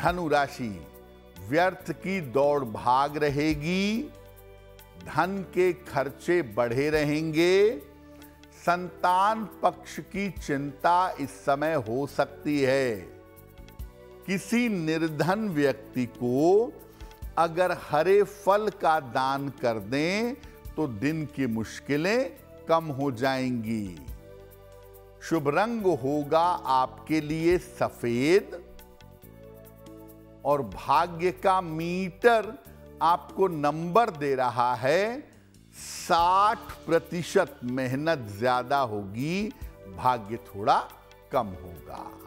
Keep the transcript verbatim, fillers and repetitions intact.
धनु राशि, व्यर्थ की दौड़ भाग रहेगी, धन के खर्चे बढ़े रहेंगे, संतान पक्ष की चिंता इस समय हो सकती है। किसी निर्धन व्यक्ति को अगर हरे फल का दान कर दें तो दिन की मुश्किलें कम हो जाएंगी। शुभ रंग होगा आपके लिए सफेद और भाग्य का मीटर आपको नंबर दे रहा है साठ प्रतिशत। मेहनत ज्यादा होगी, भाग्य थोड़ा कम होगा।